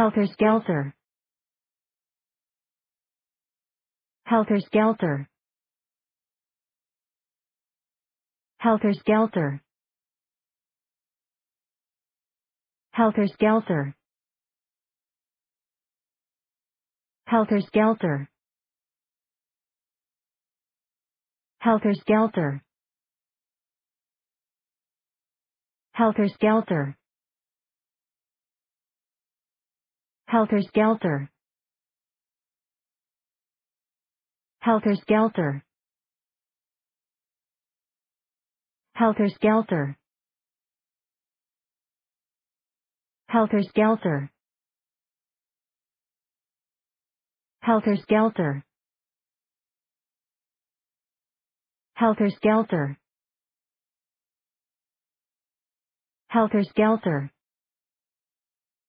Helter-skelter. Helter-skelter. Helter-skelter. Helter-skelter. Helter-skelter. Helter-skelter. Helter-skelter. Helter-skelter. Helter-skelter. Helter-skelter. Helter-skelter. Helter-skelter. Helter-skelter. Helter-skelter.